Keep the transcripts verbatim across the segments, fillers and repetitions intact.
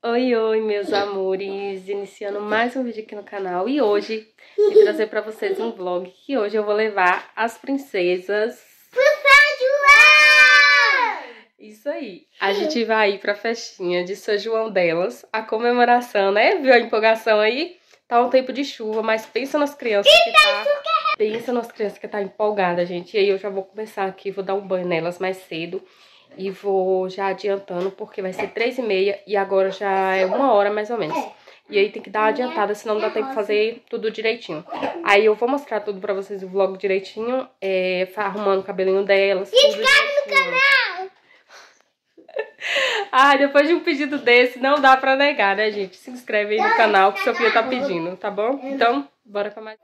Oi, oi, meus amores! Iniciando mais um vídeo aqui no canal e hoje eu vou trazer pra vocês um vlog que hoje eu vou levar as princesas pro São João! Isso aí! A gente vai ir pra festinha de São João delas, a comemoração, né? Viu a empolgação aí? Tá um tempo de chuva, mas pensa nas crianças que tá... Pensa nas crianças que tá empolgada, gente. E aí eu já vou começar aqui, vou dar um banho nelas mais cedo. E vou já adiantando, porque vai ser três e meia e agora já é uma hora mais ou menos. E aí tem que dar uma adiantada, senão não dá tempo de fazer tudo direitinho. Aí eu vou mostrar tudo pra vocês, o vlog direitinho, é, arrumando o cabelinho delas. Se inscreve no canal! Ah, depois de um pedido desse, não dá pra negar, né, gente? Se inscreve aí no canal, que o seu filho tá pedindo, tá bom? Então, bora pra mais...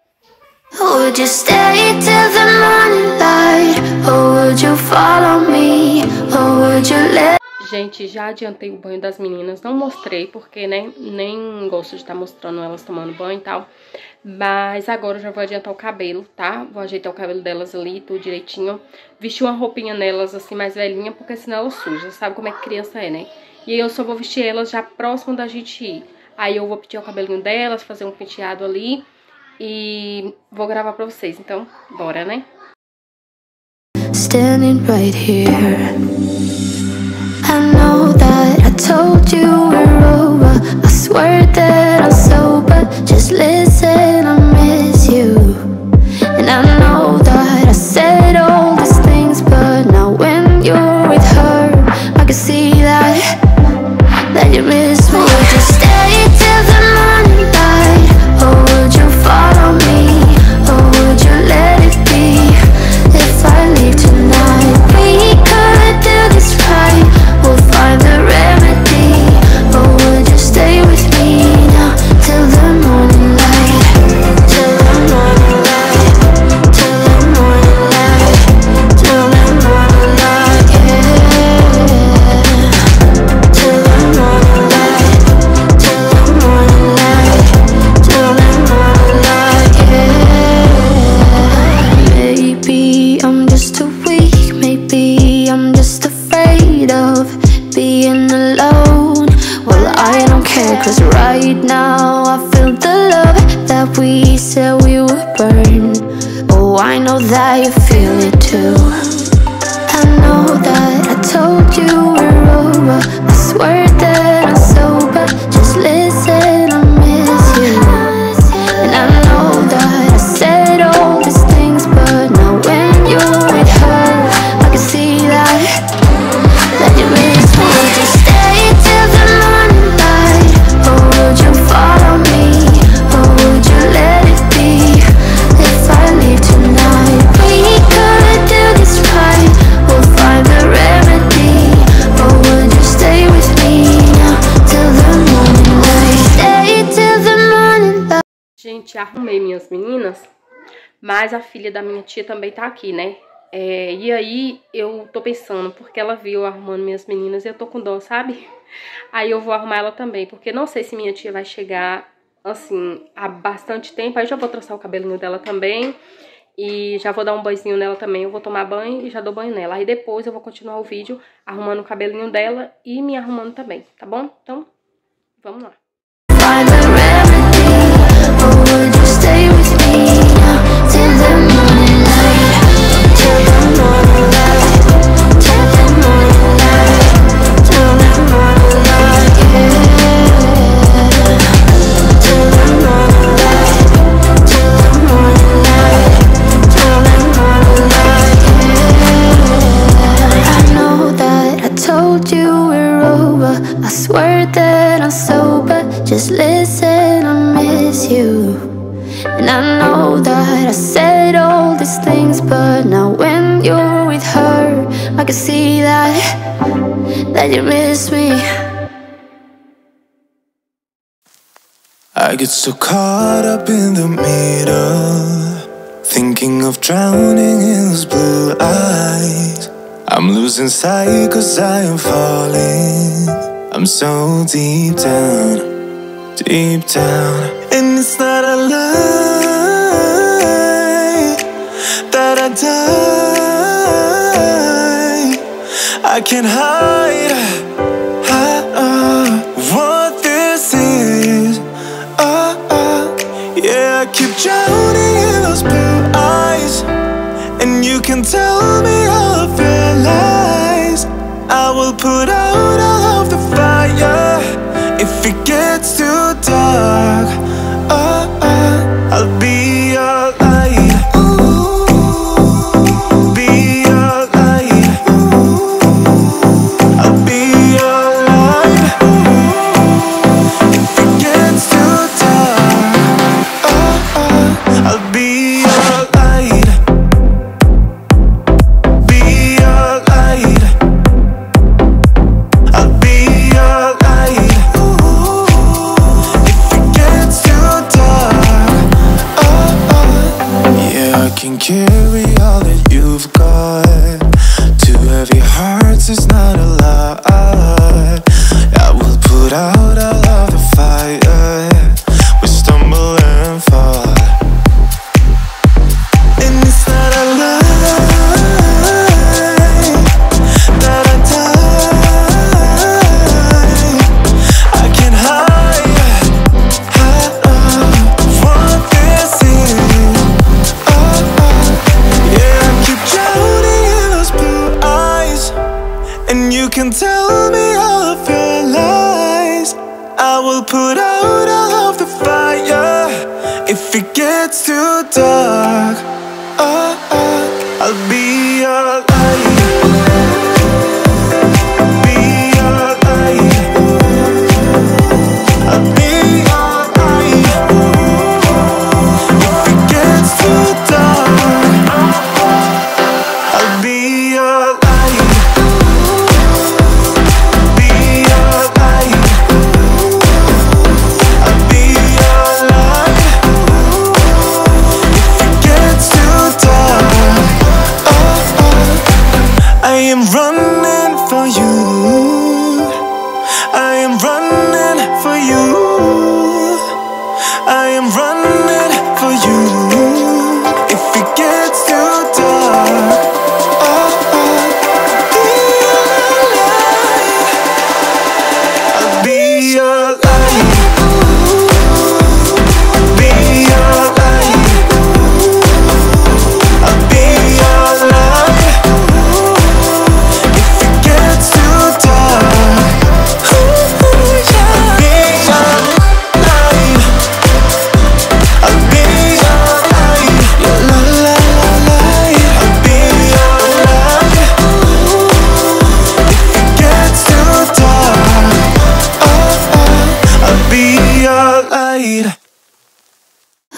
Would you stay till the morning light, or would you follow me, or would you let... Gente, já adiantei o banho das meninas, não mostrei porque, né, nem gosto de estar mostrando elas tomando banho e tal. Mas agora eu já vou adiantar o cabelo, tá? Vou ajeitar o cabelo delas ali, tudo direitinho. Vestir uma roupinha nelas, assim, mais velhinha, porque senão elas sujam, sabe como é que criança é, né? E aí eu só vou vestir elas já próximo da gente ir. Aí eu vou pentear o cabelinho delas, fazer um penteado ali. E vou gravar pra vocês, então bora, né? Standing right here. I know that I told you we're over. I swear that I'm sober. Just listen, I miss you. And I know that I said all these things, but now when you're with her, I can see that that you miss me. Just stay till the morning light. Oh, would you follow me, or would you let it be, if I leave tonight? We could do this right, we'll find the remedy, or would you stay with me now, till the morning light, till the morning light, till the morning light, till the morning light, yeah, till the morning light, till the morning light, till the cause right now I feel the love that we said we would burn. Oh, I know that you feel it too. I know that I told you we're over. I swear that I'm sober. Just listen, I miss you. And I know that I said all these things, but now when you're with her, I can see that that you miss me. Just stay till the morning light. Or would you follow me, or would you let it be, if I leave tonight? We could do this right, we'll find the remedy, or would you stay with me now, till the morning light? Stay till the morning light. Gente, arrumei minhas meninas, mas a filha da minha tia também tá aqui, né? É, e aí eu tô pensando, porque ela viu arrumando minhas meninas e eu tô com dó, sabe? Aí eu vou arrumar ela também, porque não sei se minha tia vai chegar, assim, há bastante tempo. Aí já vou traçar o cabelinho dela também e já vou dar um banhozinho nela também. Eu vou tomar banho e já dou banho nela. Aí depois eu vou continuar o vídeo arrumando o cabelinho dela e me arrumando também, tá bom? Então, vamos lá. Just listen, I miss you. And I know that I said all these things, but now when you're with her, I can see that that you miss me. I get so caught up in the middle, thinking of drowning in those blue eyes. I'm losing sight cause I am falling, I'm so deep down, deep down. And it's not a lie that I die. I can't hide, hide, uh, what put out all of the fire if it gets too dark. Oh, oh, I'll be your light. Ooh, be your light. Ooh, I'll be your light. Ooh, if it gets too dark. Oh, oh, I'll be your light. Can carry all that you've got. Two heavy hearts is not a lot. I will put out all of the fire. We stumble and fall, and it's not a lie that I die. I can hide, hide up, want this in. You can tell me all of your lies. I will put out all of the fire if it gets too dark. Oh, oh, I'll be your light.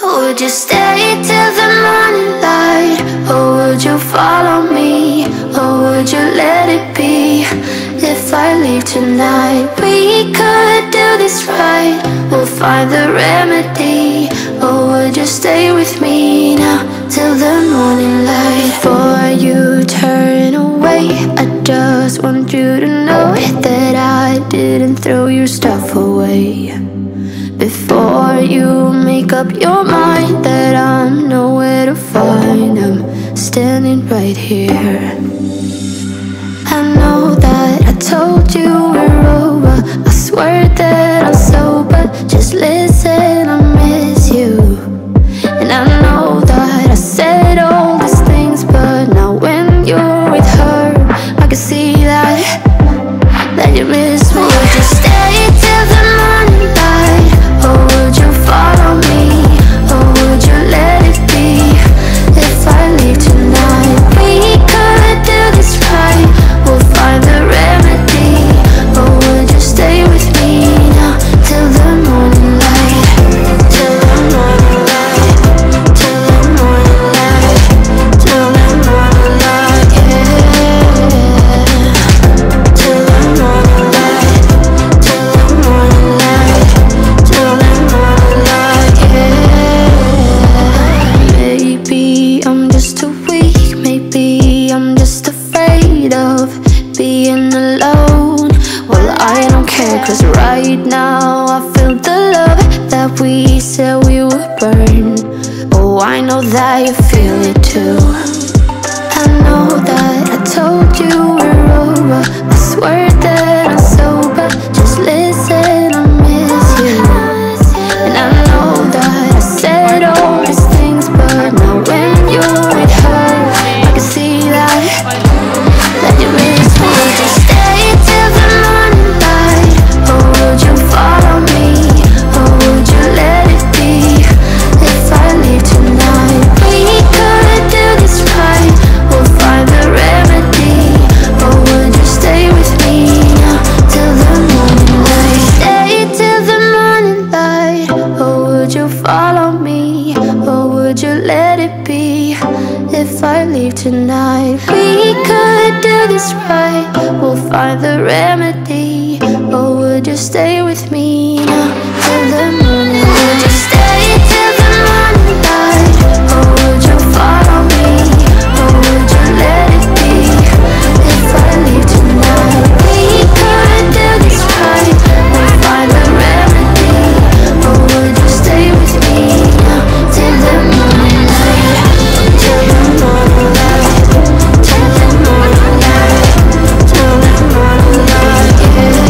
Would you stay till the morning light, or would you follow me, or would you let it be? If I leave tonight, we could do this right, we'll find the remedy. Or would you stay with me now till the morning light? Before you turn away, I just want you to know that I didn't throw your stuff away. Before you make up your mind that I'm nowhere to find, I'm standing right here. I know that I told you we're over, I swear that I'm sober. Just listen, I miss you. And I know that I said all these things, but now when you're with her, I can see that, that you miss me. Would you stay till the morning light? Or would you follow me? Or would you let it be? If I leave tonight, we could do this right, we'll find the remedy. Or would you stay with me now till the morning light? Till the morning light. Till the morning light. Till the morning light, yeah. Till the morning light. Till the morning light. Till the morning light, yeah. Maybe I'm just too weak, maybe I'm just afraid of being alone. Well, I don't care, cause right now I feel the love that we said we would burn. Oh, I know that you feel it too. I know that I told you we're over, I swear that I'm sober. Just listen, I miss you. And I know that I said all these things, but now when you're with her, I can see that, that you miss me. Would you stay till tonight. We could do this right, we'll find the remedy. Oh, would you stay with me now till the morning light? Would you stay till the morning light? Or would you follow me? Or would you let it be if I leave tonight? We could do this right, we'll find the remedy. Oh, would you stay with me now till the morning light? Till the morning light, till the morning light, till the morning light, yeah.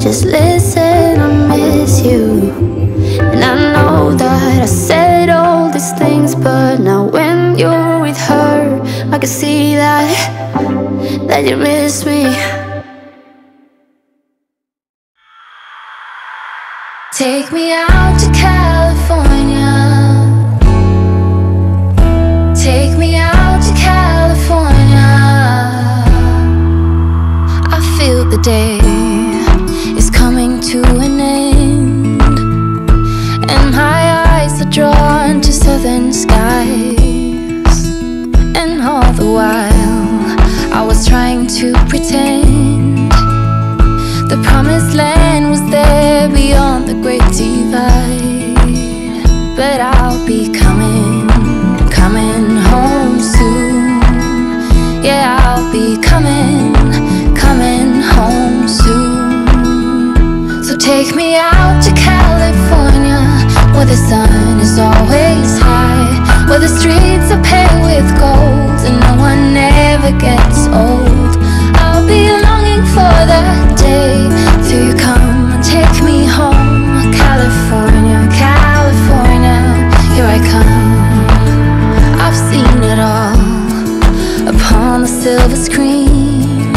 Just listen, I miss you. And I know that I said all these things, but now when you're with her, I can see that, that you miss me. Take me out to California. Take me out to California. I feel the day to an end, and my eyes are drawn to southern skies. And all the while I was trying to pretend the promised land was there beyond the great divide. But I'll be coming, coming home soon. Yeah, I'll be coming, coming home soon. Take me out to California, where the sun is always high, where the streets are paved with gold and no one ever gets old. I'll be longing for that day till you come and take me home. California, California, here I come. I've seen it all upon the silver screen,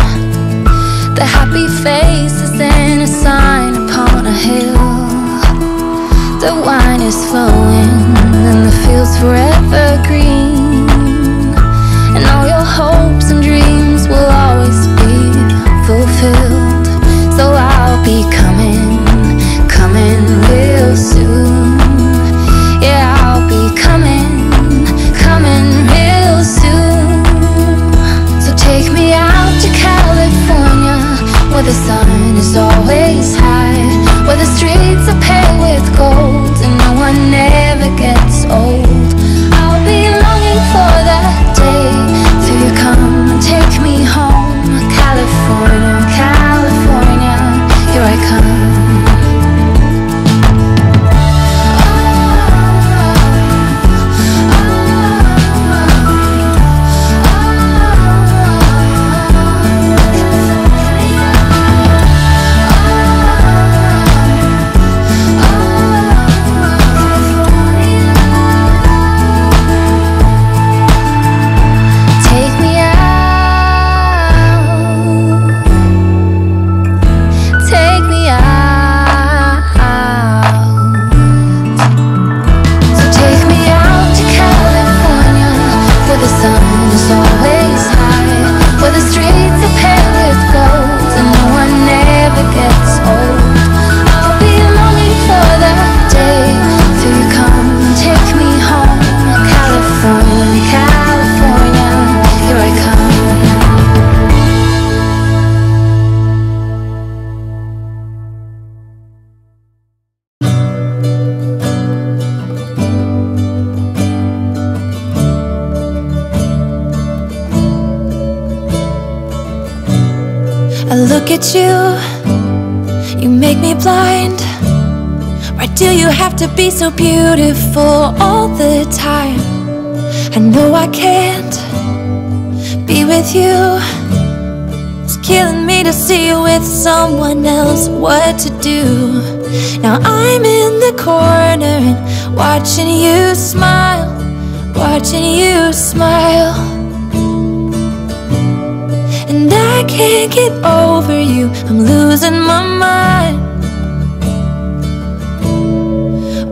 the happy faces and a sign upon a hill. The wine is flowing and the fields forever green, and all your hopes and dreams will always be fulfilled. So I'll be coming, coming real soon. Yeah, I'll be coming, coming real soon. So take me out to California, where the sun is always high, where the streets are paved with gold and no one ever gets old. I'll be longing for that day till you come and take me home. California, California, here I come. So beautiful all the time. I know I can't be with you. It's killing me to see you with someone else. What to do? Now I'm in the corner and watching you smile, watching you smile. And I can't get over you, I'm losing my mind.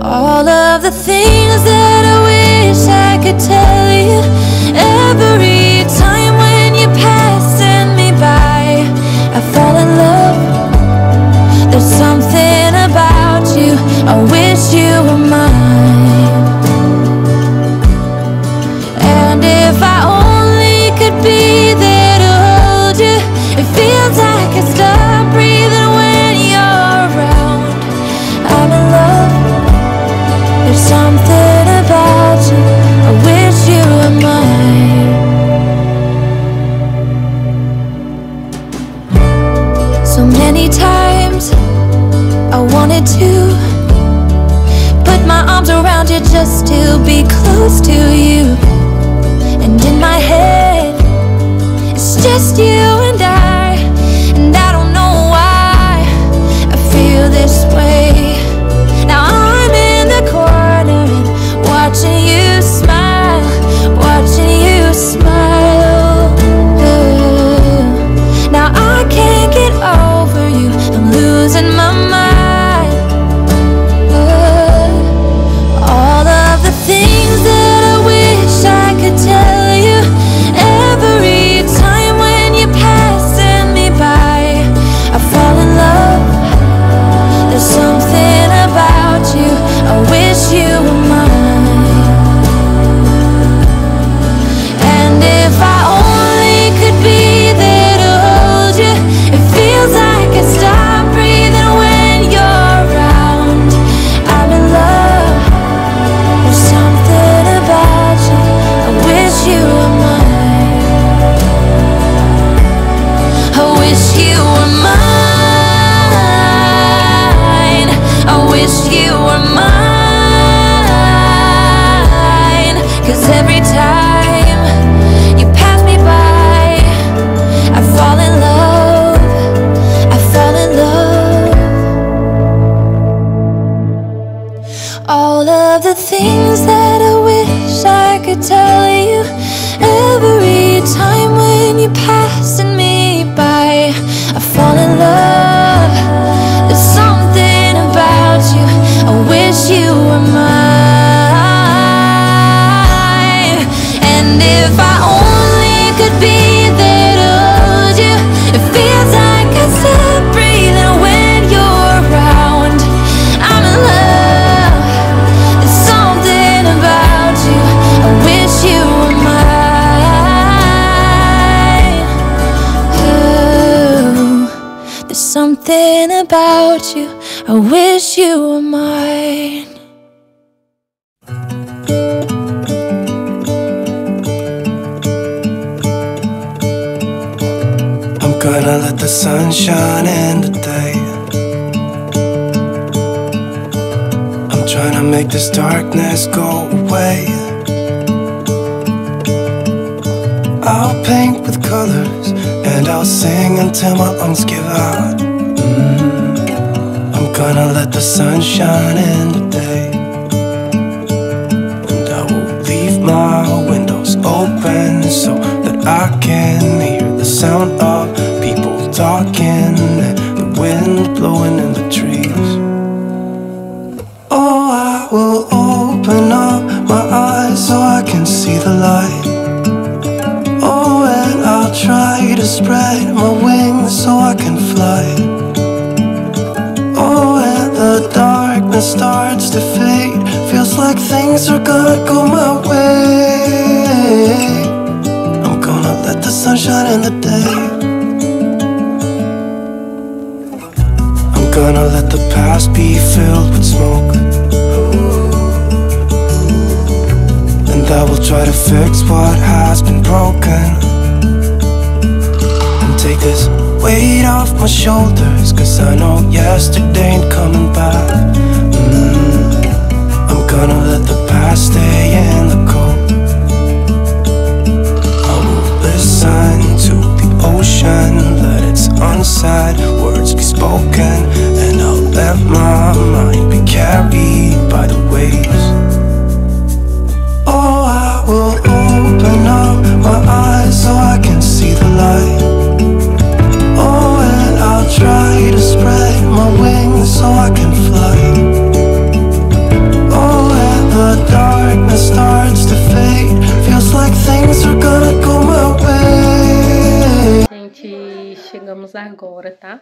All of the things that I wish I could tell you ever. There's something about you, I wish you were mine. And if I only could be there to hold you, it feels like I stop breathing when you're around. I'm in love, there's something about you, I wish you were mine. So many times I wanted to put my arms around you just to be close to you. And in my head, it's just you and I, and I don't know why I feel this way. Now I'm in the corner and watching you smile, watching you smile. Ooh. Now I can't get over you, I'm losing my mind. All of the things that I wish I could tell you, every time when you're passing me by, I fall in love. There's something about you, I wish you were mine. And if I only could be there to hold you, it feels like I stop breathing when you're around. I'm in love. Something about you, I wish you were mine. I'm gonna let the sun shine in today. I'm trying to make this darkness go away. I'll paint with colors and I'll sing until my lungs give out. I'm gonna let the sun shine in today, and I will leave my windows open so that I can hear the sound of people talking and the wind blowing in the trees. Oh, I will open up my eyes so I can see the light. Oh, and I'll try to spread my wings so I can fly. The darkness starts to fade, feels like things are gonna go my way. I'm gonna let the sun shine in the day. I'm gonna let the past be filled with smoke, and I will try to fix what has been broken, and take this weight off my shoulders, cause I know yesterday ain't coming back. mm-hmm. I'm gonna let the past stay in the cold. I will listen to the ocean, let its unsaid words be spoken, and I'll let my mind be carried by the waves. Oh, I will open up my eyes so I can see the light. Try to spread my wings so I can fly. Oh, and the darkness starts to fade, feels like things are gonna go my way. Gente, chegamos agora, tá?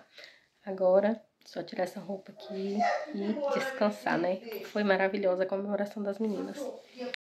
Agora Só tirar essa roupa aqui e descansar, né? Foi maravilhosa a comemoração das meninas.